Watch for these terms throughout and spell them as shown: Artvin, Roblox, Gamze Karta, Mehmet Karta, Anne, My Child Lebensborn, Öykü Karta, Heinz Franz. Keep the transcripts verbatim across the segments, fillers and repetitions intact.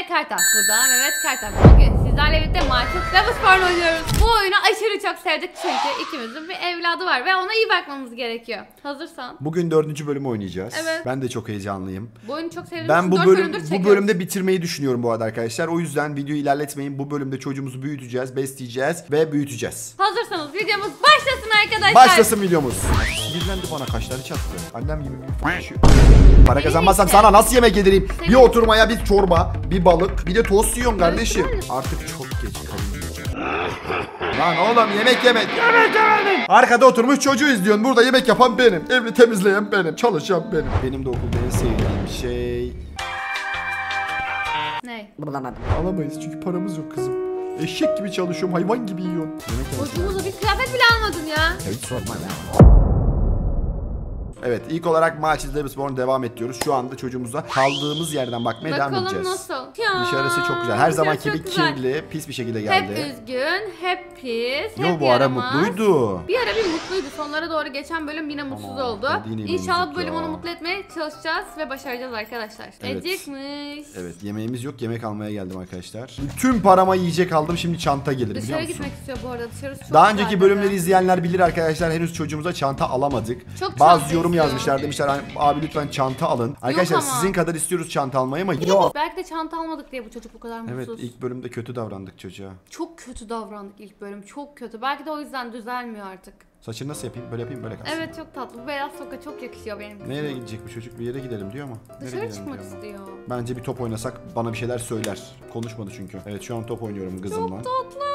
Gamze Karta. Bu da Mehmet Karta. Bugün sizlerle birlikte My Child Lebensborn oynuyoruz. Bu oyunu aşırı çok sevdik çünkü ikimizin bir evladı var ve ona iyi bakmamız gerekiyor. Hazırsan. Bugün dördüncü bölümü oynayacağız. Evet. Ben de çok heyecanlıyım. Bu oyunu çok sevdiğimiz ben bu bölüm, bu bölümde bitirmeyi düşünüyorum bu arada arkadaşlar. O yüzden videoyu ilerletmeyin. Bu bölümde çocuğumuzu büyüteceğiz, besleyeceğiz ve büyüteceğiz. Hazırsanız videomuz başlasın arkadaşlar. Başlasın videomuz. Sinirlendi bana, kaşları çattı. Annem gibi bir para kazanmazsam sana nasıl yemek yedireyim? Bir oturmaya bir çorba, bir balık, bir de tost yiyorsun kardeşim. Artık çok geç kaldım. Lan oğlum yemek yemek. Yemek yemedim. Arkada oturmuş çocuğu izliyorsun. Burada yemek yapan benim. Evi temizleyen benim. Çalışan benim. Benim de okulda en sevdiğim şey. Ne? Bulamadım. Alamayız çünkü paramız yok kızım. Eşek gibi çalışıyorum, hayvan gibi yiyorum. Bozumuzu bir kıyafet bile almadın ya. Hiç sorma ya. Evet, ilk olarak My Child Lebensborn devam ediyoruz. Şu anda çocuğumuza kaldığımız yerden bakmaya bakalım devam edeceğiz. Bakalım nasıl? Dışarısı çok güzel. Her zaman gibi kirli, pis bir şekilde geldi. Hep üzgün, hep pis, Yo, hep bu ara yaramaz. Mutluydu. Bir ara bir mutluydu. Sonlara doğru geçen bölüm yine mutsuz Aman, oldu. Yine İnşallah bu bölüm onu mutlu etmeye çalışacağız ve başaracağız arkadaşlar. Evet. Edecekmiş. Evet, yemeğimiz yok. Yemek almaya geldim arkadaşlar. Tüm parama yiyecek aldım. Şimdi çanta gelir. Dışarı gitmek istiyor bu arada. Dışarısı çok Daha önceki bölümleri dedi. izleyenler bilir arkadaşlar. Henüz çocuğumuza çanta alamadık. Çok Bazı yorum yazmışlar, demişler abi lütfen çanta alın. Arkadaşlar sizin kadar istiyoruz çanta almayı ama yok. Belki de çanta almadık diye bu çocuk bu kadar mutsuz. Evet, ilk bölümde kötü davrandık çocuğa. Çok kötü davrandık ilk bölüm, çok kötü. Belki de o yüzden düzelmiyor artık. Saçını nasıl yapayım? Böyle yapayım, böyle kalsın. Evet, çok tatlı. Bu beyaz soka çok yakışıyor benim. Nereye gidecek bu çocuk? Bir yere gidelim diyor ama. Dışarı çıkmak istiyor. Bence bir top oynasak bana bir şeyler söyler. Konuşmadı çünkü. Evet, şu an top oynuyorum kızımla. Çok tatlı.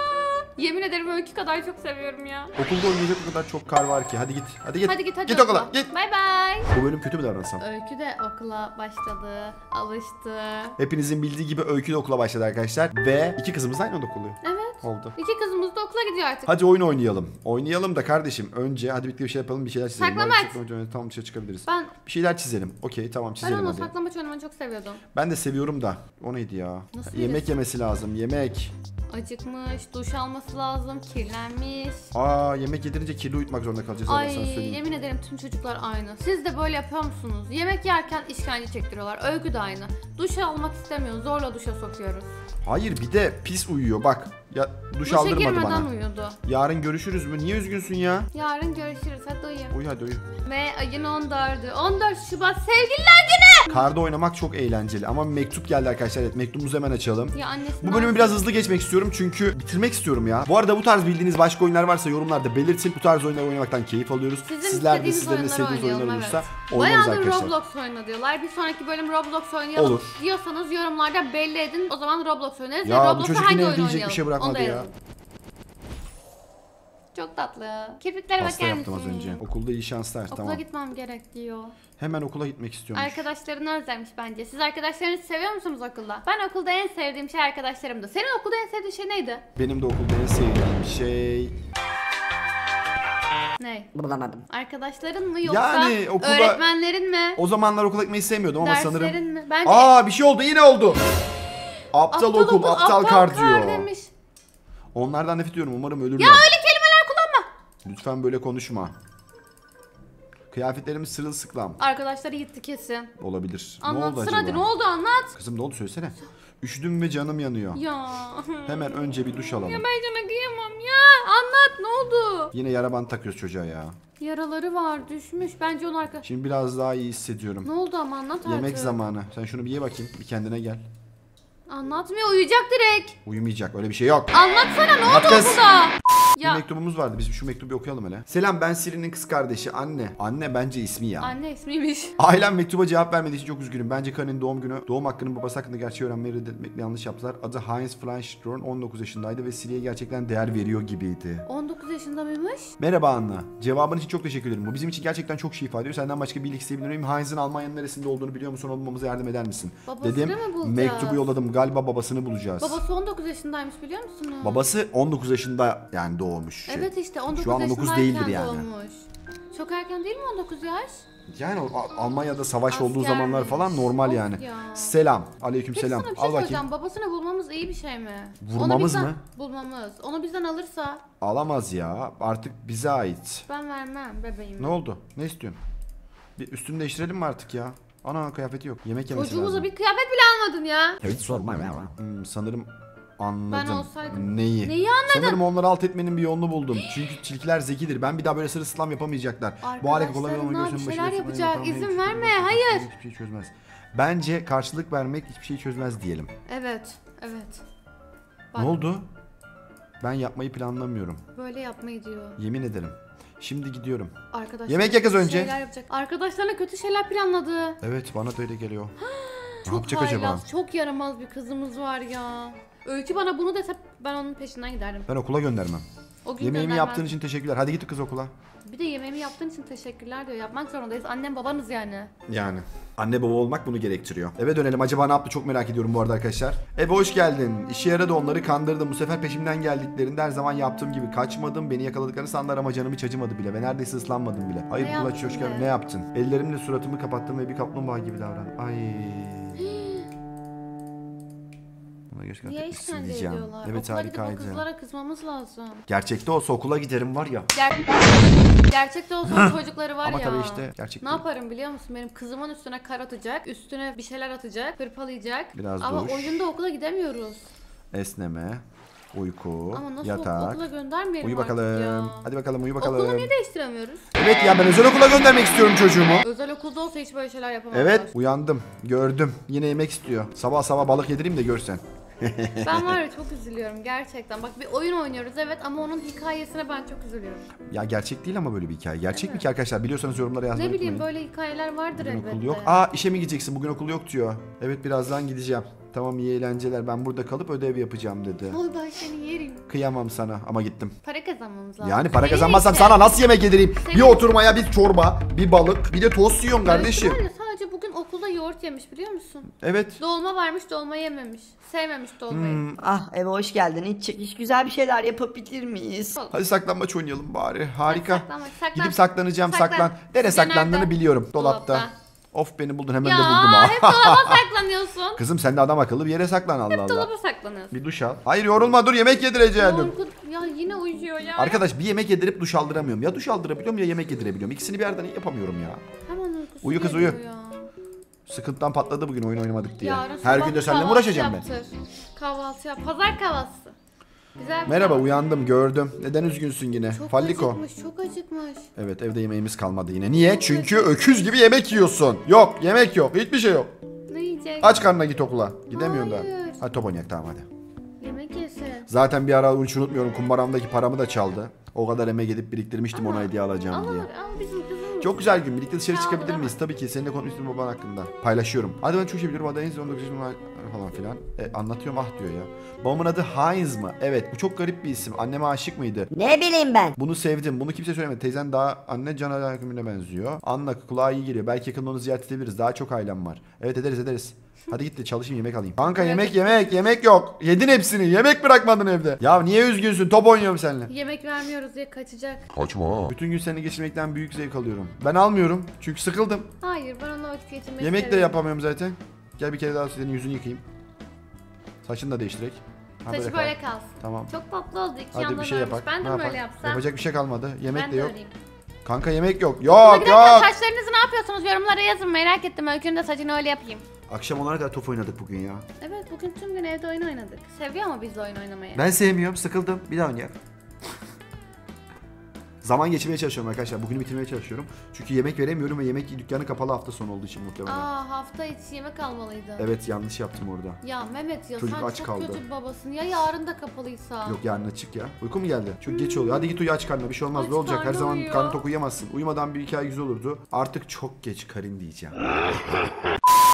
Yemin ederim öykü kadar çok seviyorum ya. Okulda oynayacak o kadar çok kar var ki. Hadi git. Hadi git. Hadi git, hadi git okula. okula. Git. Bay bay. Bu bölüm kötü mü davransam? Öykü de okula başladı. Alıştı. Hepinizin bildiği gibi Öykü de okula başladı arkadaşlar. Ve iki kızımız aynı anda okuluyor. Evet. Oldu. İki kızımız da okula gidiyor artık. Hadi oyun oynayalım. Oynayalım da kardeşim. Önce hadi birlikte bir şey yapalım. Bir şeyler çizelim. Saklamaç. Önce önce tam dışarı çıkabiliriz. Ben... Bir şeyler çizelim. Okey, tamam çizelim. Ben onu hadi. Saklamaç oynamayı çok seviyordum. Ben de seviyorum da. O neydi ya? Nasıl yemek bilirsin? Yemesi lazım. Yemek. Acıkmış, duş alması lazım, kirlenmiş. Aa, yemek yedirince kirli uyutmak zorunda kalacağız. Ay, yemin ederim tüm çocuklar aynı. Siz de böyle yapıyor musunuz? Yemek yerken işkence çektiriyorlar. Öykü de aynı. Duş almak istemiyor, zorla duşa sokuyoruz. Hayır, bir de pis uyuyor bak. Ya duş Duşa aldırmadı bana. Uyudu. Yarın görüşürüz mü? Niye üzgünsün ya? Yarın görüşürüz. Hadi uyu. Uyu hadi uyu. Ve ayın on dördü. on dört Şubat sevgililer günü. Karda oynamak çok eğlenceli ama mektup geldi arkadaşlar. Evet, mektubumuzu hemen açalım. Ya bu bölümü alsın. Biraz hızlı geçmek istiyorum çünkü bitirmek istiyorum ya. Bu arada bu tarz bildiğiniz başka oyunlar varsa yorumlarda belirtin. Bu tarz oyunlar oynamaktan keyif alıyoruz. Sizin Sizler de sizlerin de sevdiğiniz oyunlar olursa evet. Oynarız arkadaşlar. Roblox oyna diyorlar. Bir sonraki bölüm Roblox oynayalım Olur. diyorsanız yorumlarda belli edin. O zaman Roblox oynarız. Ya, ya bu çocuk yine ödeyecek bir şey bırak. Ya. Çok tatlı. Kirpiklere bakar mısın? Yaptım az önce. Okulda iyi şanslar. Okula tamam. gitmem gerek diyor. Hemen okula gitmek istiyormuş. Arkadaşlarını özlemiş bence. Siz arkadaşlarınızı seviyor musunuz okulda? Ben okulda en sevdiğim şey arkadaşlarımdı. Senin okulda en sevdiğin şey neydi? Benim de okulda en sevdiğim şey... Ne? Bulamadım. Arkadaşların mı yoksa yani okula... öğretmenlerin mi? O zamanlar okula gitmeyi sevmiyordum ama Derslerin sanırım... Derslerin mi? Bence... Aa, bir şey oldu, yine oldu. Aptal, aptal okul, okul, aptal kar diyor. Demiş. Onlardan nefret ediyorum. Umarım ölürler. Ya öyle kelimeler kullanma. Lütfen böyle konuşma. Kıyafetlerimiz sırılsıklam. Arkadaşları gitti kesin. Olabilir. Anlat, ne oldu acaba? Hadi, ne oldu anlat. Kızım ne oldu söylesene. Üşüdüm ve canım yanıyor. Ya. Hemen önce bir duş alalım. Ya ben canım kıyamam ya. Anlat, ne oldu? Yine yara bandı takıyoruz çocuğa ya. Yaraları var, düşmüş. Bence onu arka... Şimdi biraz daha iyi hissediyorum. Ne oldu ama anlat artık. Yemek zamanı. Sen şunu bir ye bakayım. Bir kendine gel. Anlatmıyor, uyuyacak direkt. Uyumayacak, öyle bir şey yok. Anlatsana, ne oldu okulda? Bir mektubumuz vardı, biz şu mektubu bir okuyalım hele. Selam, ben Siri'nin kız kardeşi Anne. Anne bence ismi ya. Anne ismiymiş. Ailem mektuba cevap vermediği için çok üzgünüm. Bence Karin'in doğum günü, doğum hakkının babası hakkında gerçeği öğrenmeyi reddetmekle yanlış yaptılar. Adı Heinz Franz, on dokuz yaşındaydı ve Siri'ye gerçekten değer veriyor gibiydi. on dokuz yaşında mıymış? Merhaba Anna. Cevabın için çok teşekkür ederim. Bu bizim için gerçekten çok şey ifade ediyor. Senden başka bilgi isteyebilir miyim? Heinz'in Almanya'nın neresinde olduğunu biliyor musun? Olmamıza yardım eder misin? Babasını Dedim, mı bulacağız? Mektubu yolladım. Galiba babasını bulacağız. Babası on dokuz yaşındaymış biliyor musunuz? Babası on dokuz yaşında yani doğmuş. Şey. Evet işte on dokuz, şu an on dokuz değildir yani. Doğmuş. Çok erken değil mi on dokuz yaş? Yani Almanya'da savaş Asker olduğu zamanlar mi? falan normal of yani. Ya. Selam. Aleyküm selam. Peki sana bir şey söyleyeceğim. Babasını bulmamız iyi bir şey mi? Vurmamız mı? Bulmamız. Onu bizden alırsa? Alamaz ya. Artık bize ait. Ben vermem bebeğim. Ne oldu? Ne istiyorsun? Bir üstünü değiştirelim mi artık ya? Ana kıyafeti yok. Yemek yemesi lazım. Çocuğumuza bir kıyafet bile almadın ya. Evet sorma. Hmm, sanırım anladım. Ben olsaydım. Neyi? Neyi anladın? Sanırım onları alt etmenin bir yolunu buldum. Çünkü tilkiler zekidir. Ben bir daha böyle sırı slam yapamayacaklar. Bu hale kolay olmayan bir şeyler yapacak. İzin verme. Hayır. Hiçbir şey çözmez. Bence karşılık vermek hiçbir şey çözmez diyelim. Evet. Evet. Bak. Ne oldu? Ben yapmayı planlamıyorum. Böyle yapmayı diyor. Yemin ederim. Şimdi gidiyorum. Arkadaşlar, yemek yakız önce. Arkadaşlarına kötü şeyler planladı. Evet, bana da öyle geliyor. Ne yapacak acaba? Çok yaramaz bir kızımız var ya. Öykü bana bunu dese ben onun peşinden giderdim. Ben okula göndermem. Yemeğimi yaptığın için teşekkürler. Hadi git kız okula. Bir de yemeğimi yaptığın için teşekkürler diyor. Yapmak zorundayız. Annem babanız yani. Yani. Anne baba olmak bunu gerektiriyor. Eve dönelim. Acaba ne yaptı? Çok merak ediyorum bu arada arkadaşlar. Ebe hoş geldin. İşe yaradı, onları kandırdım. Bu sefer peşimden geldiklerinde her zaman yaptığım gibi kaçmadım. Beni yakaladıklarını sandılar ama canım hiç acımadı bile. Ve neredeyse ıslanmadım bile. Hayır Bulaç Çoşkan, ne yaptın? Ellerimle suratımı kapattım ve bir kaplumbağa gibi davrandım. Ay. Niye işkence ediyorlar? Evet, harikaydı. Kızlara kızmamız lazım. Gerçekte olsa okula giderim var ya. Ger Gerçekte olsa çocukları var ama ya. Ama tabii işte gerçekte. Ne yaparım biliyor musun? Benim kızımın üstüne kar atacak, üstüne bir şeyler atacak, hırpalayacak. Biraz ama duş. Oyunda okula gidemiyoruz. Esneme, uyku, ama nasıl yatak. Okula göndermeyelim. Uyu bakalım. Ya. Hadi bakalım, uyu bakalım. Okulu niye değiştiremiyoruz? Evet ya, ben özel okula göndermek istiyorum çocuğumu. Özel okulda olsa hiç böyle şeyler yapamam. Evet, uyandım, gördüm. Yine yemek istiyor. Sabah sabah balık yedireyim de görsen. Ben var ya, çok üzülüyorum gerçekten. Bak, bir oyun oynuyoruz evet ama onun hikayesine ben çok üzülüyorum. Ya gerçek değil ama böyle bir hikaye. Gerçek mi ki arkadaşlar? Biliyorsanız yorumlara yazmayı unutmayın. Ne bileyim, böyle hikayeler vardır elbette. Bugün okul yok. Aa, işe mi gideceksin? Bugün okul yok diyor. Evet, birazdan gideceğim. Tamam, iyi eğlenceler. Ben burada kalıp ödev yapacağım dedi. Oy, ben seni yerim. Kıyamam sana ama gittim. Para kazanmamız lazım. Yani para kazanmazsam işte. Sana nasıl yemek yedireyim? Senin... Bir oturmaya bir çorba, bir balık, bir de tost yiyorsun kardeşim. Sadece bugün okulda yoğurt yemiş biliyor musun? Evet. Dolma varmış, dolma yememiş. Sevmemiş dolmayı. Hmm. Ah, eve hoş geldin. Hiç, hiç güzel bir şeyler yapabilir miyiz? Olur. Hadi saklanmaç oynayalım bari. Harika. Saklanmaç, saklan. Gidip saklanacağım, saklan. saklan. Nereye saklandığını biliyorum. Dolapta. Dolapta. Of, beni buldun hemen ya, de buldum ha. Hep dolaba saklanıyorsun. Kızım, sen de adam akıllı bir yere saklan Allah Allah. Hep dolaba saklanıyorsun. Bir duş al. Hayır, yorulma, dur, yemek yedireceğim. Ya yine uyuyor ya. Arkadaş, bir yemek yedirip duş aldıramıyorum. Ya duş aldırabiliyorum ya yemek yedirebiliyorum. İkisini bir yerden yapamıyorum ya. Hemen uykusu. Uyu kız, uyu. Sıkıntıdan patladı bugün oyun oynamadık diye. Ya, her gün de seninle uğraşacağım ben. Kahvaltı yap. Pazar kahvaltısı. Güzel. Merhaba, kahvaltı. Uyandım, gördüm. Neden üzgünsün yine? Çok Falliko. acıkmış, çok acıkmış. Evet, evde yemeğimiz kalmadı yine. Niye? Çok Çünkü acıkmış. öküz gibi yemek yiyorsun. Yok, yemek yok, hiçbir şey yok. Ne yiyecek? Aç karnına git okula. Gidemiyorsun da. Hadi top oynayak, tamam hadi. Yemek yesin. Zaten bir ara hiç unutmuyorum, kumbaramdaki paramı da çaldı. O kadar emek edip biriktirmiştim, ama ona hediye alacağım ama, diye. Ama bizim çok güzel gün. Birlikte dışarı çıkabilir miyiz? Tabii ki. Seninle konuştum baban hakkında. Paylaşıyorum. Hadi ben çok şey biliyorum. Hadi Heinz on dokuz yaşında falan filan. E, anlatıyorum ah diyor ya. Babamın adı Heinz mı? Evet. Bu çok garip bir isim. Anneme aşık mıydı? Ne bileyim ben. Bunu sevdim. Bunu kimse söylemedi. Teyzen daha anne can alakümüne benziyor. Anla kulağa iyi geliyor. Belki yakında onu ziyaret edebiliriz. Daha çok ailem var. Evet, ederiz ederiz. Hadi git de çalışayım, yemek alayım. Kanka yemek yemek yemek yok. Yedin hepsini. Yemek bırakmadın evde. Ya niye üzgünsün? Top oynuyorum seninle. Yemek vermiyoruz diye kaçacak. Kaçma. Bütün gün seninle geçirmekten büyük zevk alıyorum. Ben almıyorum çünkü sıkıldım. Hayır, ben onunla vakit geçirmek Yemek isterim. de yapamıyorum zaten. Gel bir kere daha senin yüzünü yıkayayım. Saçını da değiştirek. Ha, saçı böyle, böyle kalsın. Tamam. Çok tatlı oldu. İki yandan şey yapak. Ben de ne böyle yapsam. Yapacak bir şey kalmadı. Yemek ben de yok. Öyleyim. Kanka yemek yok. Yok yok. Saçlarınızı ne yapıyorsunuz? Yorumlara yazın, merak ettim. Öykünün de saçını öyle yapayım. Akşam olarak da top oynadık bugün ya. Evet, bugün tüm gün evde oyun oynadık. Seviyor mu bizle oyun oynamayı? Ben sevmiyorum, sıkıldım. Bir daha oynayalım. Zaman geçirmeye çalışıyorum arkadaşlar. Bugünü bitirmeye çalışıyorum. Çünkü yemek veremiyorum ve yemek dükkanı kapalı hafta sonu olduğu için muhtemelen. Aa, hafta içi yemek almalıydı. Evet, yanlış yaptım orada. Ya Mehmet ya, çocuk sen aç çok kaldı. kötü babasın. Ya yarın da kapalıysa? Yok, yarın açık ya. Uyku mu geldi? Çok hmm. geç oluyor. Hadi git uyu, aç karnına. Bir şey olmaz, ne olacak? Her uyuyor. zaman karnı tok uyuyamazsın. Uyumadan bir hikaye güzel olurdu. Artık çok geç Karin diyeceğim.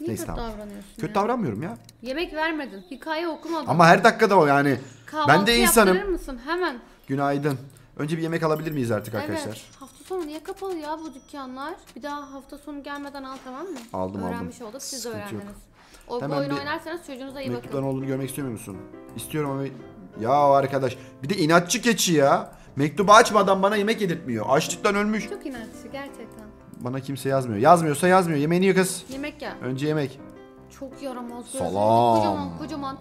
Niye kötü davranıyorsun? Kötü ya? davranmıyorum ya. Yemek vermedin, hikaye okumadın. Ama her dakikada o yani. Kahvaltı ben de insanım. Yaptırır mısın? Hemen. Günaydın. Önce bir yemek alabilir miyiz artık evet. arkadaşlar? Hafta sonu niye kapalı ya bu dükkanlar? Bir daha hafta sonu gelmeden al, tamam mı? Aldım aldım. Öğrenmiş olduk, siz de öğrendiniz. O Hemen oyun oynarsanız çocuğunuza iyi bakın. Mektupların olduğunu görmek istemiyor musun? İstiyorum ama... Ya arkadaş, bir de inatçı keçi ya. Mektubu açmadan bana yemek yedirtmiyor. Açlıktan ölmüş. Çok inatçı gerçekten. Bana kimse yazmıyor. Yazmıyorsa yazmıyor. Yemeğini ye kız. Yemek ya. Önce yemek. Çok yaramaz. Salam. Kocaman kocaman.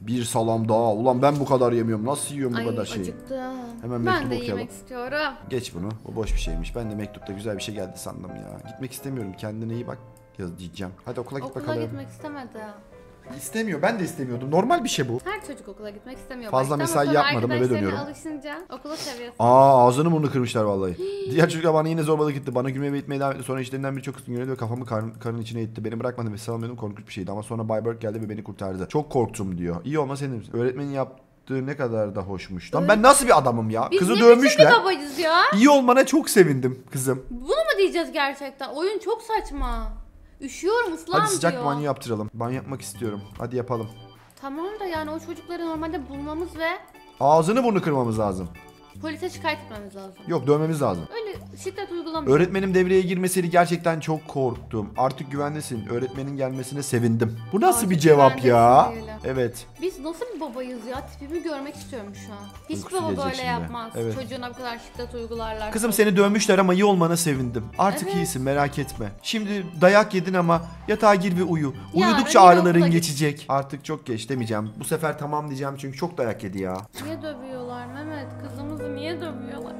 Bir salam daha. Ulan ben bu kadar yemiyorum. Nasıl yiyorum Ay, bu kadar şeyi? Acıktım. Hemen ben de yemek istiyorum. Geç bunu. Bu boş bir şeymiş. Ben de mektupta güzel bir şey geldi sandım ya. Gitmek istemiyorum. Kendine iyi bak. yaz diyeceğim. Hadi okula git okula bakalım. Okula gitmek istemedi. İstemiyor. Ben de istemiyordum. Normal bir şey bu. Her çocuk okula gitmek istemiyor. Fazla mesai yapmadım, eve dönüyorum. Alışınca okula seviyorsun. Aa, ağzını burnunu kırmışlar vallahi. Diğer çocuklar bana yine zorbalık etti. Bana gülmeye ve itmeye devam etti. Sonra işlerinden biri çok kızgın görüyordu ve kafamı karn, karnın içine itti. Beni bırakmadı ve salamıyordum. Korkunç bir şeydi ama sonra Bay Berg geldi ve beni kurtardı. Çok korktum diyor. İyi olma senin. Öğretmenin yaptığı ne kadar da hoşmuş. Lan ben nasıl bir adamım ya? Biz kızı dövmüşler. Ya? İyi olmana çok sevindim kızım. Bunu mu diyeceğiz gerçekten? Oyun çok saçma. Üşüyorum, ıslan diyor. Hadi sıcak diyor. Banyo yaptıralım. Banyo yapmak istiyorum. Hadi yapalım. Tamam da yani o çocukları normalde bulmamız ve... Ağzını burnu kırmamız lazım. Polise şikayet etmemiz lazım. Yok, dövmemiz lazım. Öyle şiddet uygulamayın. Öğretmenim devreye girmesiyle gerçekten çok korktum. Artık güvendesin. Öğretmenin gelmesine sevindim. Bu nasıl artık bir cevap ya? Değilim. Evet. Biz nasıl bir babayız ya? Tipimi görmek istiyorum şu an. Hiçbir baba böyle şimdi yapmaz. Evet. Çocuğuna bu kadar şiddet uygularlar. Kızım seni dövmüşler ama iyi olmana sevindim. Artık evet, iyisin, merak etme. Şimdi dayak yedin ama yatağa gir ve uyu. Ya, uyudukça ağrıların geçecek. Git. Artık çok geç demeyeceğim. Bu sefer tamam diyeceğim çünkü çok dayak yedi ya. Niye dövüyorlar Mehmet? Kızımız niye dövüyorlar?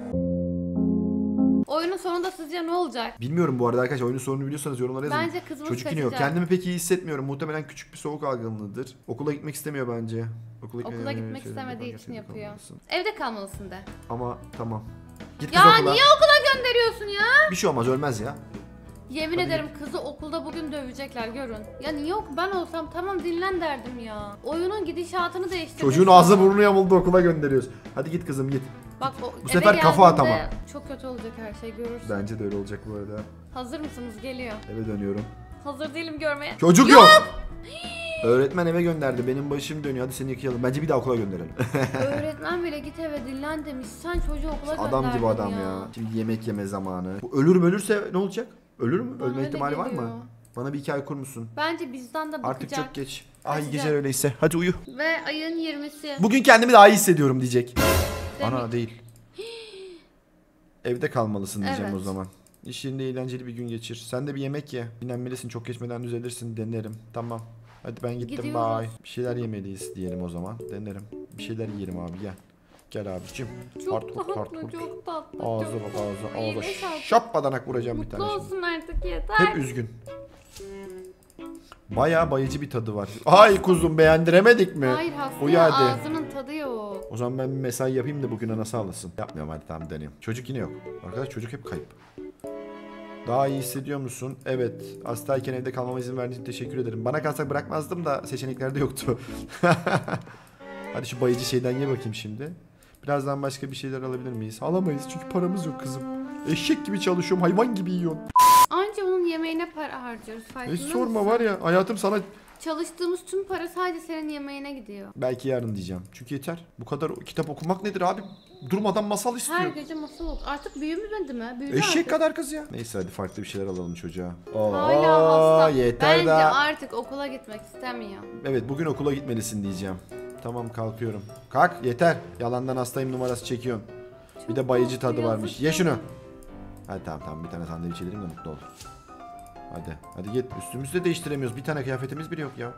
Oyunun sonunda sizce ne olacak? Bilmiyorum bu arada arkadaşlar. Oyunun sonunu biliyorsanız yorumlara yazın. Bence kızımız çocuk kaçacak. Iniyor. Kendimi pek iyi hissetmiyorum. Muhtemelen küçük bir soğuk algınlığıdır. Okula gitmek istemiyor bence. Okula, okula yani gitmek istemediği için yapıyor. Kalmalısın. Evde kalmalısın de. Ama tamam. Git ya okula. Niye okula gönderiyorsun ya? Bir şey olmaz, ölmez ya. Yemin hadi ederim git. Kızı okulda bugün dövecekler, görün. Yani yok, ben olsam tamam dinlen derdim ya. Oyunun gidişatını değiştirdim. Çocuğun ağzı burnunu yamuldu, okula gönderiyoruz. Hadi git kızım git. Bak, bu sefer kafa atama. Çok kötü olacak, her şey görürsün. Bence de öyle olacak bu arada. Hazır mısınız? Geliyor. Eve dönüyorum. Hazır değilim görmeye. Çocuk yok. yok. Öğretmen eve gönderdi. Benim başım dönüyor. Hadi seni yıkayalım. Bence bir daha okula gönderelim. Öğretmen bile git eve dinlen demiş. Sen çocuğu okula gönderdin. Adam gibi adam ya. ya. Şimdi yemek yeme zamanı. Ölürüm ölürse ne olacak? Ölür mü? Bana ölme ihtimali geliyor. Var mı? Bana bir hikaye kur musun? Bence bizden de bakacak. Artık çok geç. Ay geceler öyleyse. Hadi uyu. Ve ayın yirmisi. Bugün kendimi daha iyi hissediyorum diyecek. Ana değil. Hii. Evde kalmalısın diyeceğim, evet. O zaman. İş yerinde eğlenceli bir gün geçir. Sen de bir yemek ye. Dinlenmelisin, çok geçmeden düzelirsin. Denerim. Tamam. Hadi ben gittim. Gidiyoruz. Bye. Bir şeyler yemeliyiz diyelim o zaman. Denerim. Bir şeyler yiyelim abi, gel. Gel abicim. Çok hard tatlı, hard çok hard tatlı. Ağza bak, ağza, ağza. Şap badanak vuracağım mutlu bir tane. Mutlu olsun artık, yeter. Hep üzgün. Bayağı bayıcı bir tadı var. Ay kuzum, beğendiremedik mi? Hayır hasta, ağzının tadı yok. O zaman ben bir mesai yapayım da bugün anası alasın. Yapmıyorum, hadi tamam deneyeyim. Çocuk yine yok. Arkadaş çocuk hep kayıp. Daha iyi hissediyor musun? Evet. Hastayken evde kalmama izin verdiğin için teşekkür ederim. Bana kalsak bırakmazdım da seçeneklerde yoktu. Hadi şu bayıcı şeyden ye bakayım şimdi. Birazdan başka bir şeyler alabilir miyiz? Alamayız çünkü paramız yok kızım. Eşek gibi çalışıyorum, hayvan gibi yiyorsun. Anca onun yemeğine para harcıyoruz. Hiç sorma mısın? Var ya hayatım, sana çalıştığımız tüm para sadece senin yemeğine gidiyor. Belki yarın diyeceğim. Çünkü yeter. Bu kadar kitap okumak nedir abi? Durmadan masal istiyor. Her gece masal oldu. Artık büyümedi mi? Büyüdü. Eşek artık kadar kız ya. Neyse hadi farklı bir şeyler alalım çocuğa. Aa, hala hasta. Yeter. Bence daha artık okula gitmek istemiyor. Evet, bugün okula gitmelisin diyeceğim. Tamam kalkıyorum. Kalk yeter. Yalandan hastayım numarası çekiyorsun. Çok bir de bayıcı tadı varmış. Ye şunu. Hadi tamam tamam, bir tane sandviç yedireyim de mutlu ol. Hadi hadi git. Üstümüzü de değiştiremiyoruz. Bir tane kıyafetimiz bile yok ya.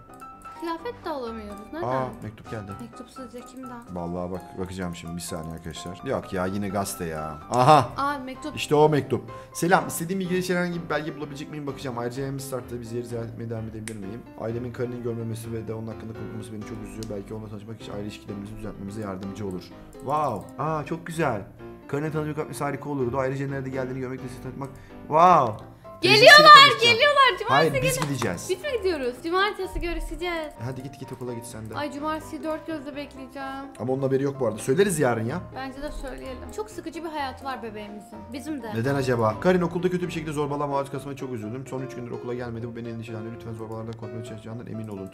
Kıyafet de alamıyoruz. Neden? Aa, mektup geldi. Mektup sizce kimden? Vallahi bak bakacağım şimdi, bir saniye arkadaşlar. Yok ya, yine gazete ya. Aha. Aa, mektup. İşte o mektup. Selam. İstediğim bilgiler için herhangi bir belge bulabilecek miyim bakacağım. Ayrıca hem startta bizi yeri ziyaret etmeye devam edebilir miyim? Ailemin karının görmemesi ve de onun hakkında korkması beni çok üzüyor. Belki onunla tanışmak için aile ilişkilerimizi düzeltmemize yardımcı olur. Wow. Aa çok güzel. Karının tanışmak yapması harika olurdu. Ayrıca nerede geldiğini görmek ve sizi tanıtmak. Wow. Geliyorlar, geliyorlar. Cumartesi hayır, biz gel gideceğiz. Biz mi gidiyoruz? Cumartesi görüşeceğiz. Hadi git git okula git sen de. Ay cumartesi dört gözle bekleyeceğim. Ama onun haberi yok bu arada. Söyleriz yarın ya. Bence de söyleyelim. Çok sıkıcı bir hayatı var bebeğimizin. Bizim de. Neden acaba? Karin okulda kötü bir şekilde zorbalığa maruz kalmasına çok üzüldüm. Son üç gündür okula gelmedi. Bu beni endişelendiriyor. Lütfen zorbalardan korkmaya çalışacağından emin olun.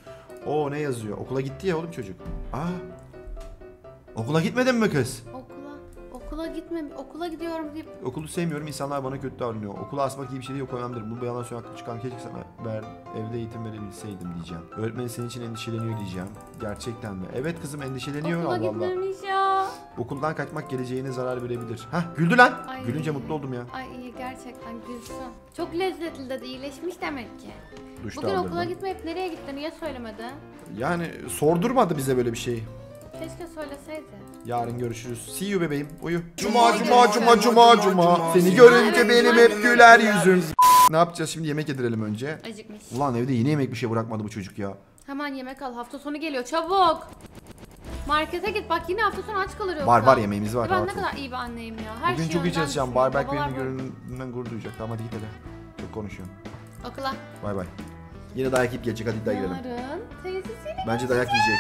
Oo ne yazıyor? Okula gitti ya oğlum çocuk. Aa. Okula gitmedin mi kız? Okula. Okula gitmem, okula gidiyorum deyip... Okulu sevmiyorum, insanlar bana kötü davranıyor. Okula asmak iyi bir şey değil, yok önemlidir. Bu yalan söylemek çıkan, keşke sana ver, evde eğitim verebilseydim diyeceğim. Öğretmen senin için endişeleniyor diyeceğim. Gerçekten mi? Evet kızım, endişeleniyor. Okula gitmemiş ya. Okuldan kaçmak geleceğine zarar verebilir. Hah güldü lan. Ay, gülünce mutlu oldum ya. Ay iyi gerçekten, gülsün. Çok lezzetli dedi, iyileşmiş demek ki. Duşta bugün aldırdım. Okula gitmeyip nereye gitti, niye söylemedi? Yani sordurmadı bize böyle bir şey. Keşke söyleseydi. Yarın görüşürüz. See you bebeğim. Uyu. Cuma cuma cuma cuma cuma. Seni görünce benim hep güler yüzüm. Ne yapacağız şimdi? Yemek yedirelim önce. Acıkmış. Ulan evde yeni yemek bir şey bırakmadı bu çocuk ya. Hemen yemek al. Hafta sonu geliyor. Çabuk. Markete git. Bak yine hafta sonu aç kalır yoksa. Var var yemeğimiz var. Ben ne kadar iyi bir anneyim ya. Her bugün çok iyi çalışacağım. Barbek benim görünümden gurur duyacak. Tamam hadi git hele. Çok konuşuyorum. Okula. Bay bay. Yine dayak yiyip gelecek. Hadi iddia girelim. Bence dayak yiyecek.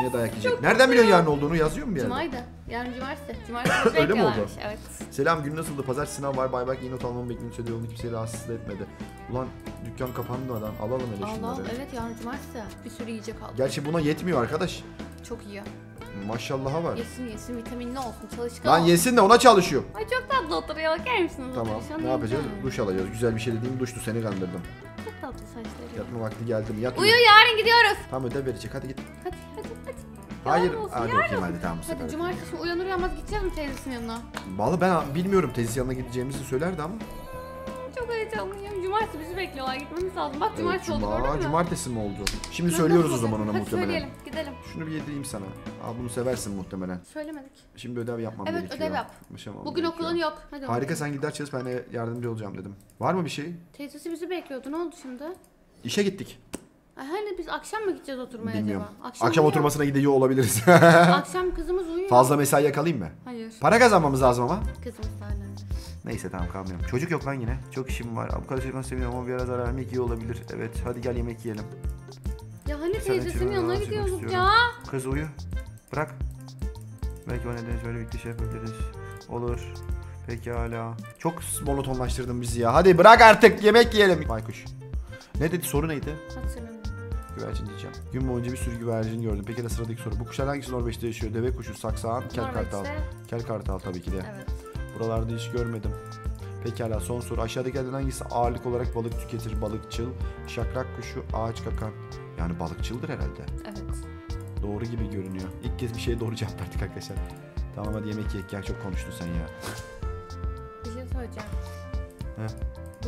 Yine dayak yiyecek. Çok nereden biliyorsun yarın olduğunu? Yazıyor mu bir yerde? Cumaydı. Yarın cumartesi. Cumartesi öyle mi oldu? Evet. Selam günü nasıldı? Pazar sınav var. Bay bay yeni not almamı bekliyorum. Söyledi onu kimseyi rahatsız etmedi. Ulan dükkan kapandı adam. Alalım hele şunları. Alalım evet yarın cumartesi. Bir sürü yiyecek aldım. Gerçi buna yetmiyor arkadaş. Çok iyi. Maşallah'a var. Yesin yesin vitaminli olsun çalışkan. Lan yesin de ona çalışıyor. Ay çok tatlı oturuyor. Bakar mısınız? Tamam ne yapacağız? Duş alacağız. Güzel bir şey dediğim duştu seni kandırdım. Çok tatlı saçları. Yatma vakti geldi mi? Yat uyu yarın gidiyoruz. Tamam ödev verecek hadi git. Hadi hadi hadi. Hayır yarın olsun, hadi yarın okuyayım hadi tamam. Hadi cumartesi uyanır uyanmaz gideceğiz mi teyzesinin yanına? Vallahi ben bilmiyorum teyzesinin yanına gideceğimizi söylerdi ama. Çok heyecanlıyım. Cumartesi bizi bekliyorlar. Gitmemiz lazım. Bak cumartesi evet, cuma, oldu gördün mü? Cumartesi mi oldu? Şimdi nasıl söylüyoruz o zaman ona hadi muhtemelen. Söyleyelim gidelim. Şunu bir yedireyim sana. Aa bunu seversin muhtemelen. Söylemedik. Şimdi ödev yapmam evet, gerekiyor. Evet ödev yap. Başlamam bugün gerekiyor. Okulun yok. Hadi harika olalım. Sen gider çalış ben de yardımcı olacağım dedim. Var mı bir şey? Teyzesi bizi bekliyordu. Ne oldu şimdi? İşe gittik. Hani biz akşam mı gideceğiz oturmaya bilmiyorum acaba? Akşam, akşam oturmasına gidiyor olabiliriz. Akşam kızımız uyuyor. Fazla mesai yakalayayım mı? Hayır. Para kazanmamız lazım ama. Kızımız hala. Neyse tamam kalmıyorum. Çocuk yok lan yine. Çok işim var. Avukat çocuklarını seviyorum ama bir ara zarar vermek iyi olabilir. Evet hadi gel yemek yiyelim. Ya hani teyzesinin yanına gidiyorduk ya. Kız uyu. Bırak. Belki o nedenle böyle birlikte şey yapabiliriz. Olur. Pekala. Çok monotonlaştırdın bizi ya. Hadi bırak artık yemek yiyelim. Baykuş. Ne dedi soru neydi? Hatırlamıyorum. Güvercin diyeceğim. Gün boyunca bir sürü güvercin gördüm. Peki de sıradaki soru. Bu kuşlar hangisi Norveç'te yaşıyor? Deve kuşu, saksağan, kel kartal. Kel kartal tabii ki de. Evet. Buralarda hiç görmedim. Pekala son soru. Aşağıdakilerden hangisi ağırlık olarak balık tüketir? Balıkçıl, şakrak kuşu, ağaç kakan. Yani balıkçıldır herhalde. Evet. Doğru gibi görünüyor. İlk kez bir şeye doğru cevap verdik arkadaşlar. Tamam hadi yemek yiyek ya. Çok konuştun sen ya. Bir şey soracağım. He?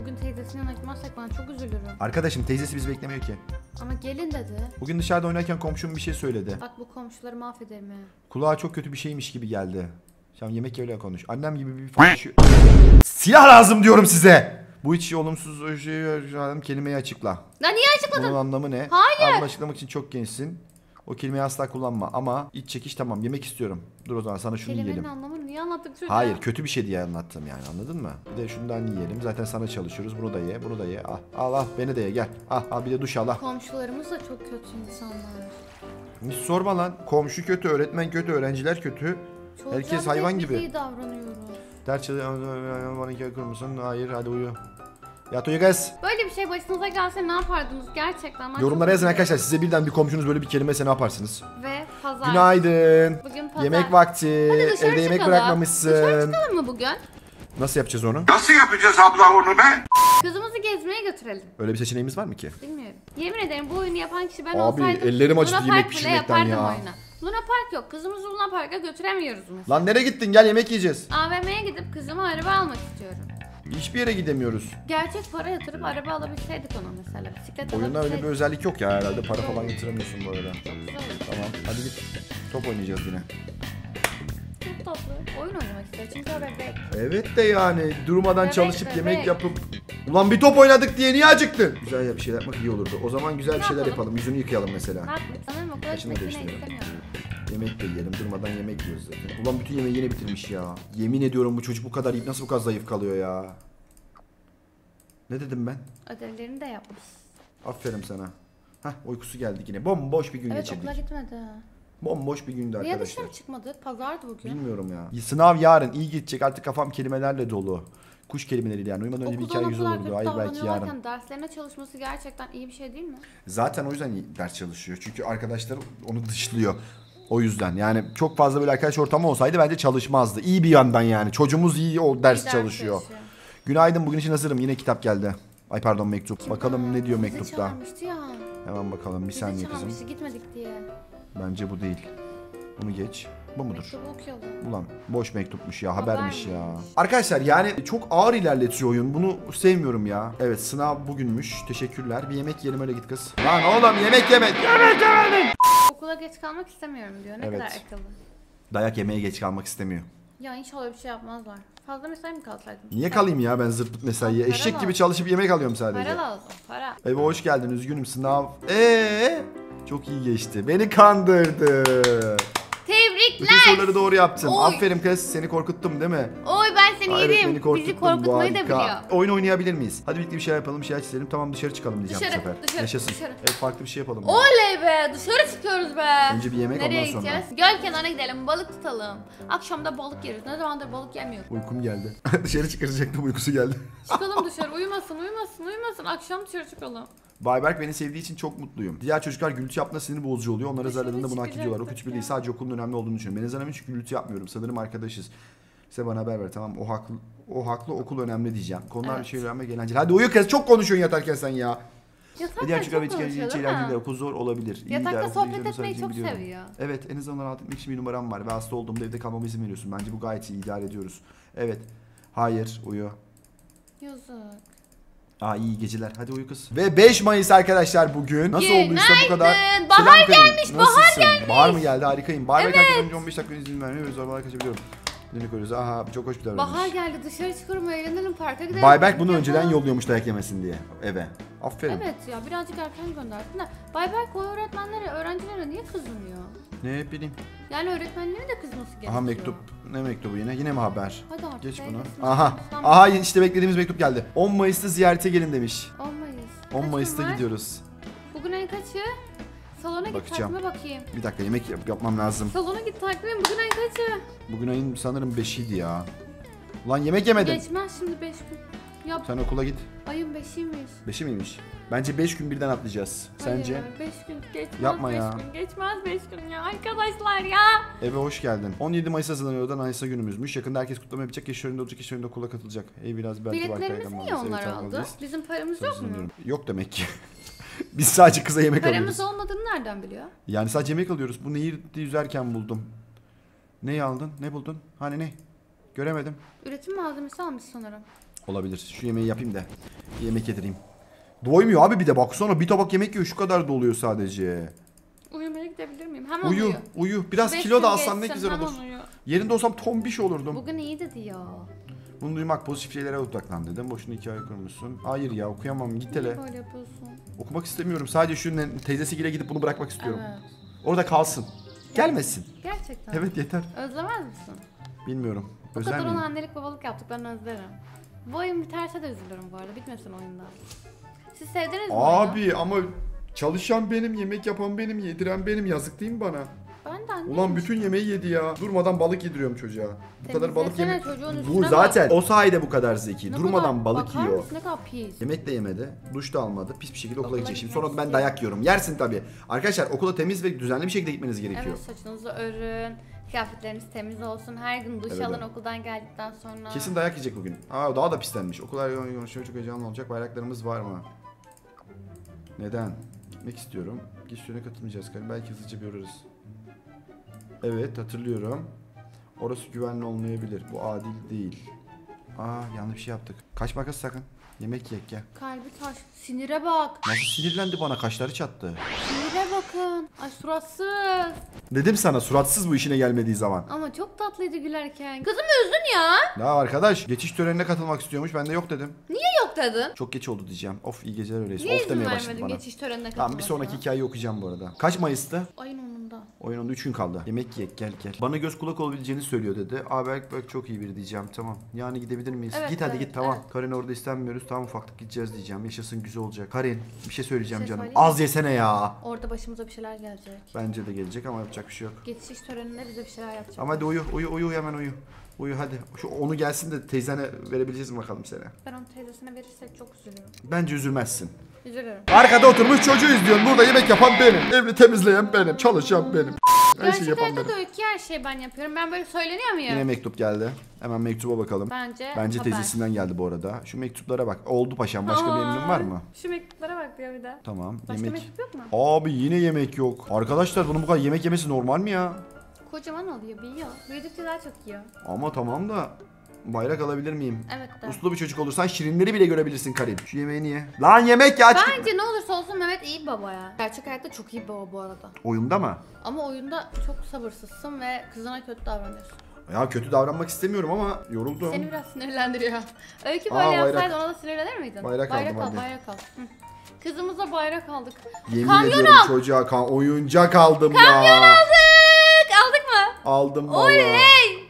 Bugün teyzesinin yanına gitmezsek bana çok üzülürüm. Arkadaşım teyzesi bizi beklemiyor ki. Ama gelin dedi. Bugün dışarıda oynarken komşum bir şey söyledi. Bak bu komşuları mahvederim ya. Kulağa çok kötü bir şeymiş gibi geldi. Tamam yemek öyle konuş. Annem gibi bir falan şu... Silah lazım diyorum size. Bu hiç olumsuz kelimeyi açıkla. Ya niye açıkladın? Bunun anlamı ne? Hayır. Anlamı açıklamak için çok gençsin. O kelimeyi asla kullanma ama iç çekiş tamam yemek istiyorum. Dur o zaman sana şunu kelimenin yiyelim. Kelimenin anlamını niye anlattık çocuğa? Hayır kötü bir şey diye anlattım yani anladın mı? Bir de şundan yiyelim zaten sana çalışıyoruz. Bunu da ye bunu da ye. Ah, al al beni de ye gel. Ah, al bir de duş al. Ah. Komşularımız da çok kötü insanlar. Hiç sorma lan. Komşu kötü, öğretmen kötü, öğrenciler kötü. Çocuğa herkes hayvan gibi. İyi davranıyoruz. Ders çalışıyor. Bana iki kurmuşsun. Hayır hadi uyu. Yat uyu kız. Böyle bir şey başınıza gelse ne yapardınız gerçekten? Ben yorumlara yazın arkadaşlar. Size birden bir komşunuz böyle bir kelimese ne yaparsınız? Ve pazar. Günaydın. Bugün pazar. Yemek vakti. Hadi dışarı evde yemek bırakmamışsın. Dışarı çıkalım mı bugün? Nasıl yapacağız onu? Nasıl yapacağız abla onu be? Kızımızı gezmeye götürelim. Öyle bir seçeneğimiz var mı ki? Bilmiyorum. Yemin ederim bu oyunu yapan kişi ben abi, olsaydım. Abi ellerim acıdı yemek pişirmekten ya. Oyunu. Luna Park yok. Kızımızı Luna Park'a götüremiyoruz mesela. Lan nereye gittin? Gel yemek yiyeceğiz. A V M'ye gidip kızıma araba almak istiyorum. Hiçbir yere gidemiyoruz. Gerçek para yatırıp araba alabilseydik ona mesela. Bisiklet oyunda öyle bir özellik yok ya herhalde. Para falan yatırmıyorsun bu arada. Tamam hadi git. Top oynayacağız yine. Çok tatlı. Oyun oynamak istiyor çünkü o bebek. Evet de yani durmadan bebek, çalışıp bebek. Yemek yapıp... Ulan bir top oynadık diye niye acıktın? Güzel ya bir şeyler yapmak iyi olurdu. O zaman güzel ne bir şeyler yapalım? yapalım. Yüzünü yıkayalım mesela. Ne yapalım? Sanırım okula gitmek yine istemiyorum. Yemek de yiyelim. Durmadan yemek yiyoruz zaten. Ulan bütün yemeği yine bitirmiş ya. Yemin ediyorum bu çocuk bu kadar yiyip nasıl bu kadar zayıf kalıyor ya. Ne dedim ben? Ödevlerini de yapmış. Aferin sana. Hah uykusu geldi yine. Bomboş bir gün evet, geçirdik. Evet okula gitmedi. Bomboş bir gündü arkadaşlar. Niye dışarı çıkmadık? Pazardı bugün. Bilmiyorum ya. Sınav yarın iyi gidecek artık kafam kelimelerle dolu. Kuş kelimeleriyle yani uyumadan önce bir hikaye yüz olurdu. Hayır belki yarın. Derslerine çalışması gerçekten iyi bir şey değil mi? Zaten o yüzden ders çalışıyor. Çünkü arkadaşlar onu dışlıyor. O yüzden yani çok fazla böyle arkadaş ortamı olsaydı bence çalışmazdı. İyi bir yandan yani. Çocuğumuz iyi o ders, iyi ders çalışıyor. Çalışıyor. Günaydın bugün için hazırım. Yine kitap geldi. Ay pardon mektup. Kim bakalım ne diyor bizi mektupta. Ya. Hemen bakalım bir bizi saniye kızım. Bizi gitmedik diye. Bence bu değil. Bunu geç. Bu mudur? Ulan boş mektupmuş ya habermiş ya. Arkadaşlar yani çok ağır ilerletiyor oyun. Bunu sevmiyorum ya. Evet sınav bugünmüş. Teşekkürler. Bir yemek yiyelim öyle git kız. Lan oğlum yemek yemek. Yemek yemedim. Okula geç kalmak istemiyorum diyor. Ne evet. Kadar akıllı. Dayak yemeye geç kalmak istemiyor. Ya inşallah bir şey yapmazlar. Fazla mesai mi kalsaydım? Niye kalayım ya, ben zırt pırt mesaiye? Para Eşek lazım. gibi çalışıp yemek alıyorum sadece. Para lazım, para. Eve hoş geldin, üzgünüm sınav. Eee? Çok iyi geçti. Beni kandırdı. Tebrikler. Bütün soruları doğru yaptın. Oy. Aferin kız, seni korkuttum değil mi? Oy ben seni Hayır, yedim. Korkuttum. Bizi korkutmayı da biliyor. Oyun oynayabilir miyiz? Hadi birlikte bir şey yapalım, bir şey çizelim. Tamam dışarı çıkalım diyeceğim dışarı, bu sefer. Dışarı, Yaşasın. Dışarı. Evet farklı bir şey yapalım. Oley be, dışarı çıkıyoruz be. Önce bir yemek Nereye ondan gideceğiz? sonra. Göl kenarına gidelim, balık tutalım. Akşamda balık yeriz. Ne zamandır balık yemiyor. Uykum geldi. Dışarı çıkaracaktım, uykusu geldi. Çıkalım dışarı, uyumasın uyumasın uyumasın. Akşam dışarı çıkalım. Bayberk beni sevdiği için çok mutluyum. Diğer çocuklar gürültü yaptığında sinir bozucu oluyor. Onlara zararlarında bunu hak ediyorlar. O küçüklüğü sadece okulun önemli olduğunu düşünüyorum. Ben izlenemem çünkü gürültü yapmıyorum. Sanırım arkadaşız. Size bana haber ver tamam. O haklı, o haklı okul önemli diyeceğim. Konular evet. bir şey öğrenme gelenceli. Hadi uyu kız, çok konuşuyorsun yatarken sen ya. Yatarken diğer çocuklar çok konuşuyorlar. Okul zor olabilir. İyi Yatakta der, sohbet etmeyi çok biliyorum. seviyor. Evet en azından rahat etmek için bir numaram var. Ve hasta olduğumda evde kalmama izin veriyorsun. Bence bu gayet iyi, idare ediyoruz. Evet. Hayır uyu. Yazık. Aa iyi geceler. Hadi uyu kız. Ve beş Mayıs arkadaşlar bugün. Nasıl Günaydın. olduysa bu kadar. Bahar gelmiş. Nasılsın? Bahar gelmiş. Bahar mı geldi? Harikayım. Bahar evet. Ve on beş dakika izin vermiyor. Zorbalar kaçabiliyorum. Dönük ölüyoruz. Aha çok hoş bir davranış. Bahar geldi. Dışarı çıkıyorum. Eğlenelim. Parka gidelim. Bayberk bunu önceden yolluyormuş dayak yemesin diye eve. Aferin. Evet ya birazcık erken gönderdin de. Bayberk o öğretmenlere, öğrencilere niye kızmıyor? Ne bileyim. Yani öğretmenlere de kızması gerekiyor. Aha mektup. Ne mektubu yine? Yine mi haber? Hadi artık. Geç bunu. Aha. Aha işte beklediğimiz mektup geldi. on Mayıs'ta ziyarete gelin demiş. on Mayıs. on Mayıs'ta gidiyoruz. Bugün en kaçı? Salona git takvime bakayım. Bir dakika yemek yap, yapmam lazım. Salona git takvime bugün en kaçı? Bugün ayın sanırım beşiydi ya. Ulan yemek yemedim. Geçmez şimdi beş gün. Yap. Sen okula git. Ayın beşiymiş. Beşi miymiş? Bence beş gün birden atlayacağız. Sence? beş gün geçmez. Yapma ya. beş gün geçmez beş gün ya arkadaşlar ya. Eve hoş geldin. on yedi Mayıs hazırlanıyor da Naysa günümüzmüş. Yakında herkes kutlama yapacak. Kişi önünde olacak, kişi önünde okula katılacak. Ey biraz belki Biletlerimiz niye onlar evet, aldı? Bizim paramız yok mu? Yok demek ki. Biz sadece kıza yemek Paramız alıyoruz. Paramız olmadığını nereden biliyor? Yani sadece yemek alıyoruz. Bu nehirde yüzerken buldum. Neyi aldın? Ne buldun? Hani ne? Göremedim. Üretim malzemesi almış sanırım. Olabilir. Şu yemeği yapayım da yemek yedireyim. Doymuyor abi bir de baksana bir tabak yemek yiyor şu kadar doluyor sadece. Uyumaya gidebilir miyim? Hemen uyu. Uyu, uyu. Biraz kilo da alsan ne güzel olur. Uyuyor. Yerinde olsam tombiş olurdum. Bugün iyi dedi ya. Bunu duymak pozitif şeylere odaklandı dedim. Boşuna hikaye kurmuşsun. Hayır ya okuyamam git hele. Böyle yapıyorsun? Okumak istemiyorum. Sadece şunun teyzesiyle gidip bunu bırakmak istiyorum. Evet. Orada kalsın. Gelmesin. Gerçekten. Evet yeter. Özlemez misin? Bilmiyorum. O kadar ona annelik babalık yaptık ben özlerim. Bu oyun biterse de üzülürüm bu arada. Bitmesin oyunda. Siz sevdiniz mi? Abi oyunu? ama çalışan benim, yemek yapan benim, yediren benim. Yazık değil mi bana? Ben de annem. Ulan bütün yemeği yedi ya. Durmadan balık yediriyorum çocuğa. Bu kadar balık yemek. Bu zaten bak. O sayede bu kadar zeki. Ne Durmadan kadar, balık bakar yiyor. Misin? Ne kadar pis. Yemek de yemedi, duş da almadı. Pis bir şekilde okula, okula gidecek. Şimdi sonra ben dayak yiyorum. Yersin tabii. Arkadaşlar okula temiz ve düzenli bir şekilde gitmeniz gerekiyor. Evet saçınızı örün. Kıyafetleriniz temiz olsun. Her gün duş evet, alın evet. okuldan geldikten sonra. Kesin dayak yiyecek bugün. Aa daha da pislenmiş. Okullar konuşuyor, çok heyecanlı olacak. Bayraklarımız var mı? Neden? Gitmek istiyorum. Geçişlerine katılmayacağız galiba. Belki hızlıca bir uğrarız. Evet hatırlıyorum. Orası güvenli olmayabilir. Bu adil değil. Aa yanlış bir şey yaptık. Kaçma kız sakın. Yemek yek ya. Kalbi taş. Sinire bak. Nasıl sinirlendi bana? Kaşları çattı. Sinire bakın. Ay suratsız. Dedim sana suratsız bu işine gelmediği zaman. Ama çok tatlıydı gülerken. Kızım üzdün ya. Ya arkadaş geçiş törenine katılmak istiyormuş. Ben de yok dedim. Niye yok dedin? Çok geç oldu diyeceğim. Of iyi geceler öyleyse. Niye izin vermedin geçiş törenine katılmak? Tamam bir sonraki hikayeyi okuyacağım bu arada. Kaç Mayıs'tı? Ayın onunda. Ayın onunda üç gün kaldı. Yemek yek gel gel. Bana göz kulak olabileceğini söylüyor dedi. Aa belki, belki çok iyi biri diyeceğim tamam. Yani gidebilir miyiz? Evet, git evet, hadi git tamam. Evet. Karen orada istenmiyoruz. Tamam ufaklık gideceğiz diyeceğim. Yaşasın güzel olacak. Karin bir şey söyleyeceğim bir şey canım. Az yesene ya. Orada başımıza bir şeyler gelecek. Bence de gelecek ama yapacak bir şey yok. Geçiş töreninde bize bir şeyler yapacak. Ama hadi uyu uyu uyu hemen uyu. Uyu hadi. Şu onu gelsin de teyzene verebileceğiz mi bakalım sana? Ben onu teyzesine verirsek çok üzülüyorum. Bence üzülmezsin. Üzülürüm. Arkada oturmuş çocuğu izliyorsun. Burada yemek yapan benim. Evi temizleyen benim. Çalışan benim. Her şeyi yapan benim. Öykü her şeyi ben yapıyorum. Ben böyle söyleniyor muyum? Yine mektup geldi. Hemen mektuba bakalım. Bence Bence haber. teyzesinden geldi bu arada. Şu mektuplara bak. Oldu paşam. Başka Aa, bir emrin var mı? Şu mektuplara bak diyor bir de. Tamam. Başka yemek. mektup yok mu? Abi yine yemek yok. Arkadaşlar bunun bu kadar yemek yemesi normal mi ya? Kocaman oluyor, büyüyor. Büyüdükçe daha çok yiyor. Ama tamam da bayrak alabilir miyim? Evet de. Uslu bir çocuk olursan şirinleri bile görebilirsin Karim. Şu yemeği niye? Lan yemek ya! Bence ne olursa olsun Mehmet iyi baba ya. Gerçek hayatta çok iyi baba bu arada. Oyunda mı? Ama oyunda çok sabırsızsın ve kızına kötü davranıyorsun. Ya kötü davranmak istemiyorum ama yoruldum. Seni biraz sinirlendiriyor. Öykü böyle yapsaydı ona da sinirlenir miydin? Bayrak, bayrak aldım al, anne. Bayrak al. Hı. Kızımıza bayrak aldık. Yemin kamyon ediyorum al. Çocuğa kan oyuncak aldım kamyon ya. Kamyon aldık. Aldık mı? Aldım valla.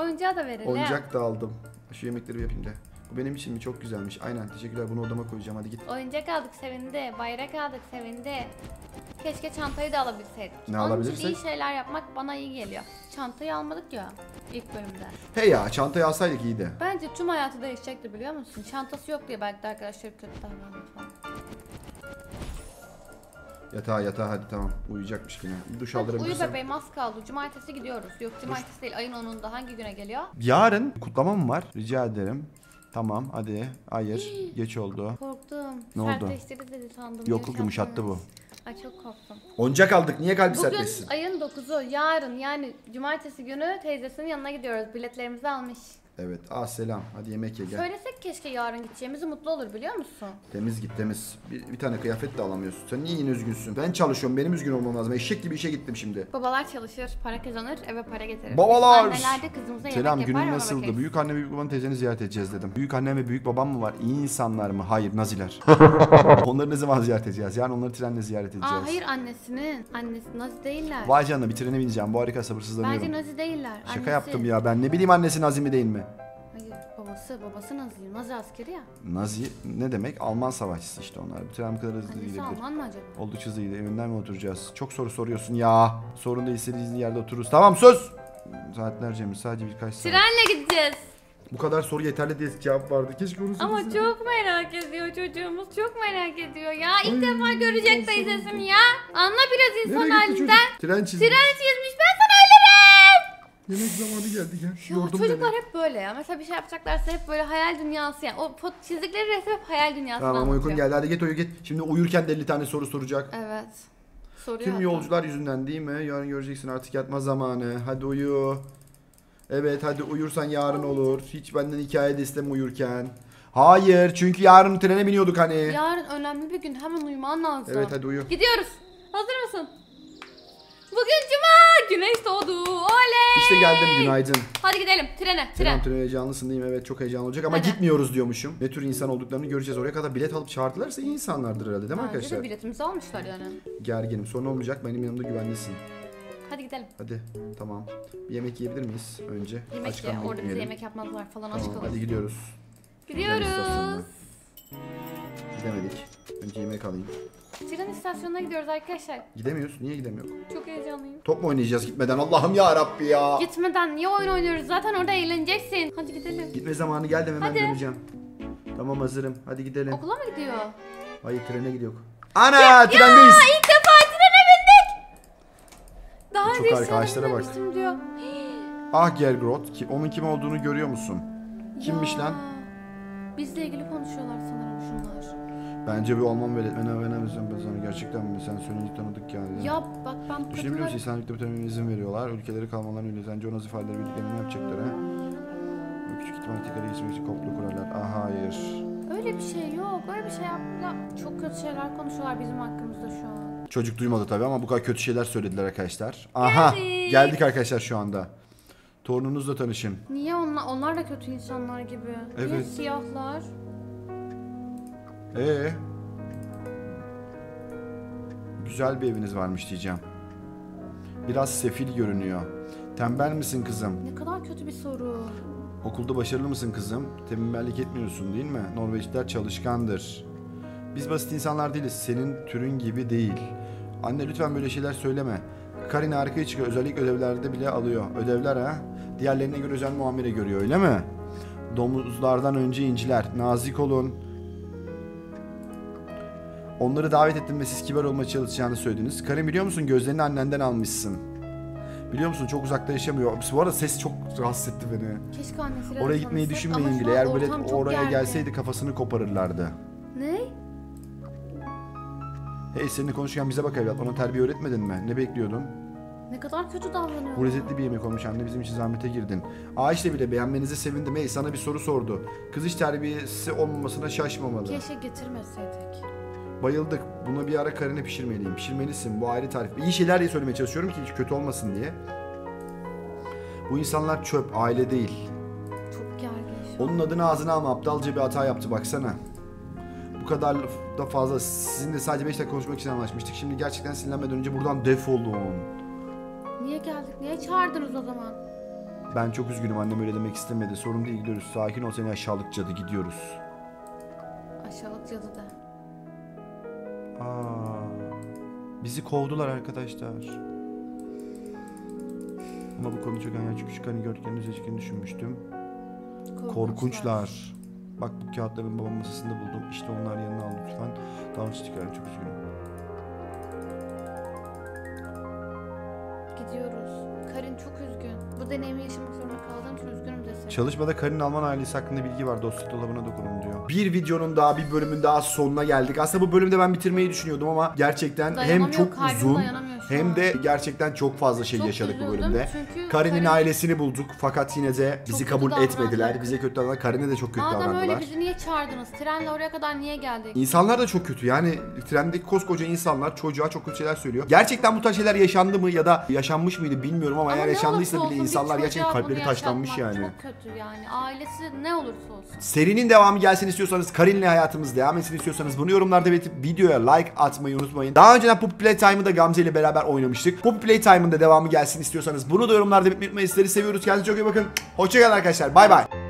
Oyuncağı da verin. Oyuncak da aldım. Şu yemekleri yapayım da. Bu benim için mi? Çok güzelmiş. Aynen teşekkürler. Bunu odama koyacağım. Hadi git. Oyuncak aldık sevindi. Bayrak aldık sevindi. Keşke çantayı da alabilseydik. Ne alabilirsek? Onun için iyi şeyler yapmak bana iyi geliyor. Çantayı almadık ya ilk bölümde. Hey ya çantayı alsaydık iyiydi. Bence tüm hayatı değişecekti biliyor musun? Çantası yok diye belki de arkadaşlar kötü davranıyor falan. Yatağa yatağa hadi tamam. Uyuyacakmış yine. Duş aldırabilirsem. Uyu bebeğim az kaldı. Cumartesi gidiyoruz. Yok cumartesi Duş. değil. Ayın onunda hangi güne geliyor? Yarın kutlamam var. Rica ederim. Tamam hadi. Hayır. Geç oldu. Korktum. Ne oldu? Sertleştirdi dedi sandım. Yokluk yumuşattı bu. Ay çok korktum. Oyuncak aldık. Niye kalbi sertleşsin? Bugün ayın dokuzu. Yarın yani cumartesi günü teyzesinin yanına gidiyoruz. Biletlerimizi almış. Evet. Ah selam. Hadi yemek ye gel. Söylesek keşke yarın gideceğimizi mutlu olur biliyor musun? Temiz git temiz. Bir, bir tane kıyafet de alamıyorsun. Sen niye yine üzgünsün? Ben çalışıyorum. Benim üzgün olmam lazım. Eşek gibi işe gittim şimdi. Babalar çalışır. Para kazanır. Eve para getirir. Babalar. Anneler de kızımıza selam, yemek yapar. Selam günün nasıldı? Büyük anne ve büyük babanın teyzeni ziyaret edeceğiz dedim. Büyük annem ve büyük babam mı var? İyi insanlar mı? Hayır naziler. Onları ne zaman ziyaret edeceğiz? Yani onları trenle ziyaret edeceğiz. Aa, hayır annesinin. Annesi nazi değiller. Vay canına bir trene bineceğim. Bu harika sabırsızlanıyorum. Bence nazi değiller. Şaka annesi. yaptım ya ben. Ne bileyim annesi nazi mi değil mi? Hayır babası babası Nazi Nazi askeri ya. Nazi ne demek? Alman savaşçısı işte onlar. Bu tren bu kadar hızlı gidebilir. Alman mı acaba? Oldukça hızlıydı. Evinden mi oturacağız? Çok soru soruyorsun ya. Sorun da istediğiniz yerde otururuz. Tamam söz. Saatlerce mi? Sadece birkaç saat. Trenle gideceğiz. Bu kadar soru yeterli diye cevap vardı. Keşke onu ama sorusunu. Çok merak ediyor çocuğumuz. Çok merak ediyor ya. İlk Ay, defa görecek teyzesini ya. Anla biraz insan halinden. Tren çizmiş. Tren çizmiş. Ben sana yemek zamanı geldi gel. Ya Yordum çocuklar beni. hep böyle ya. Mesela bir şey yapacaklarsa hep böyle hayal dünyası yani. O pot çizdikleri resim hep hayal dünyası. Tamam anlatıyor. Uykun geldi hadi git uyu git. Şimdi uyurken de elli tane soru soracak. Evet. Soruyor Tüm hatta. yolcular yüzünden değil mi? Yarın göreceksin artık yatma zamanı. Hadi uyu. Evet hadi uyursan yarın olur. Hiç benden hikaye de isteme uyurken. Hayır çünkü yarın trene biniyorduk hani. Yarın önemli bir gün hemen uyuman lazım. Evet hadi uyu. Gidiyoruz. Hazır mısın? Bugün cuma, güneş doğdu. Oley! İşte geldim, günaydın. Hadi gidelim, trene, trene. Trene heyecanlısın değil mi? Evet, çok heyecanlı olacak ama Hadi. gitmiyoruz diyormuşum. Ne tür insan olduklarını göreceğiz. Oraya kadar bilet alıp çağırdılarsa iyi insanlardır herhalde değil mi arkadaşlar? Bence de biletimizi almışlar yani. Gerginim, sorun olmayacak. Benim yanımda güvenlisin. Hadi gidelim. Hadi, tamam. Bir yemek yiyebilir miyiz önce? Yemek aç ye, orada gitmeyelim. Bize yemek yapmazlar falan tamam, aç kalırız. Hadi gidiyoruz. Gidiyoruz. Gidemedik. Önce yemek alayım. Tren istasyonuna gidiyoruz arkadaşlar. Gidemiyoruz. Niye gidemiyoruz? Çok heyecanlıyım. Top mu oynayacağız gitmeden? Allah'ım ya Rabbi ya. Gitmeden niye oyun oynuyoruz? Zaten orada eğleneceksin. Hadi gidelim. Gitme zamanı geldi hemen Hadi. döneceğim. Tamam hazırım. Hadi gidelim. Okula mı gidiyor? Hayır trene gidiyor. Ana ya, trendeyiz. Ya ilk defa trene bindik. Daha önce arkadaşlara bak. Diyor. Ah Gergrot ki onun kim olduğunu görüyor musun? Kimmiş ya. lan? Bizle ilgili konuşuyorlar sanırım şunlar. Bence bir Alman öğretmeni öğrenemezsin ben sana gerçekten mi? Sen söyledik tanıdık yani. Ya bak ben bu düşünebiliyor musun? İnsanlıkta bir tane izin veriyorlar. Ülkeleri kalmalarını öyle. Sence o nasıl ifadeleri bildiklerini yapacaklar ha? Küçük ihtimal tekrar geçmek için komplo kurarlar. Aha hayır. Öyle bir şey yok. Öyle bir şey yaptılar. Çok kötü şeyler konuşuyorlar bizim hakkımızda şu an. Çocuk duymadı tabii ama bu kadar kötü şeyler söylediler arkadaşlar. Aha geldik, geldik arkadaşlar şu anda. Torununuzla tanışın. Niye onlar, onlar da kötü insanlar gibi? Evet. Niye siyahlar? Ee, güzel bir eviniz varmış diyeceğim. Biraz sefil görünüyor. Tembel misin kızım? Ne kadar kötü bir soru. Okulda başarılı mısın kızım? Tembellik etmiyorsun değil mi? Norveçliler çalışkandır. Biz basit insanlar değiliz. Senin türün gibi değil. Anne lütfen böyle şeyler söyleme. Karin arkaya çıkıyor. Özellikle ödevlerde bile alıyor. Ödevler ha? Diğerlerine göre özel muamele görüyor öyle mi? Domuzlardan önce inciler. Nazik olun. Onları davet ettim ve siz kibar olmaya çalışacağını söylediniz. Karin biliyor musun gözlerini annenden almışsın. Biliyor musun çok uzakta yaşamıyor. Bu arada ses çok rahatsız etti beni. Keşke annesiyle oraya gitmeyi düşünmeyin bile. Eğer böyle oraya geldi. gelseydi kafasını koparırlardı. Ne? Hey seninle konuşurken bize bak evlat. Ona terbiye öğretmedin mi? Ne bekliyordun? Ne kadar kötü davranıyor. Bu lezzetli bir yemek olmuş anne bizim için zahmete girdin. Ağaçla bile beğenmenize sevindim. Hey sana bir soru sordu. Kız hiç terbiyesi olmamasına şaşmamalı. Keşke getirmeseydik. Bayıldık. Bunu bir ara Karin'e pişirmeliyim. Pişirmelisin. Bu ayrı tarif. İyi şeyler diye söylemeye çalışıyorum ki hiç kötü olmasın diye. Bu insanlar çöp, aile değil. Çok gergin. Onun adını ağzına alma, aptalca bir hata yaptı baksana. Bu kadar da fazla. Sizinle sadece beş dakika konuşmak için anlaşmıştık. Şimdi gerçekten sinirlenmeden önce buradan defolun. Niye geldik? Niye çağırdınız o zaman? Ben çok üzgünüm, annem öyle demek istemedi. Sorun değil, gidiyoruz. Sakin ol seni aşağılık cadı, gidiyoruz. Aşağılık cadı da. Aa, bizi kovdular arkadaşlar. Ama bu konu çok önemli çünkü hani gördükleriniz ilişkini düşünmüştüm. Korkunçlar. Korkunçlar. Bak bu kağıtların babamın masasında buldum. İşte onlar yanına al lütfen. Davranış çıkarım, çok üzgünüm. Gidiyoruz. Karin çok üzgün. Bu deneyimi yaşamak zorunda kaldığım için üzgünüm desene. Çalışmada Karin Alman ailesi hakkında bilgi var. Dostluk dolabına dokunun diyor. Bir videonun daha, bir bölümün daha sonuna geldik. Aslında bu bölümde ben bitirmeyi düşünüyordum ama gerçekten hem çok uzun hem de gerçekten çok fazla şey çok yaşadık bu bölümde. Karin'in Karin... ailesini bulduk fakat yine de bizi çok kabul etmediler. Bize kötü davrandılar. Karin'e de çok kötü davrandılar. Madem öyle bizi niye çağırdınız? Trenle oraya kadar niye geldik? İnsanlar da çok kötü. Yani trendeki koskoca insanlar çocuğa çok kötü şeyler söylüyor. Gerçekten bu tarz şeyler yaşandı mı ya da yaşanmış mıydı bilmiyorum ama, ama eğer yaşandıysa bile insanlar gerçekten kalpleri taşlanmış yani. Çok kötü yani. Ailesi ne olursa olsun. Serinin devamı gelsin istiyorsanız, Karin'le hayatımız devam etsin istiyorsanız bunu yorumlarda belirtip videoya like atmayı unutmayın. Daha önceden Puppy Playtime'ı da Gamze ile beraber oynamıştık. Puppy Playtime'ın da devamı gelsin istiyorsanız bunu da yorumlarda belirtmeyi isteriz. Seviyoruz. Kendinize çok iyi bakın. Hoşça kalın arkadaşlar. Bay bay.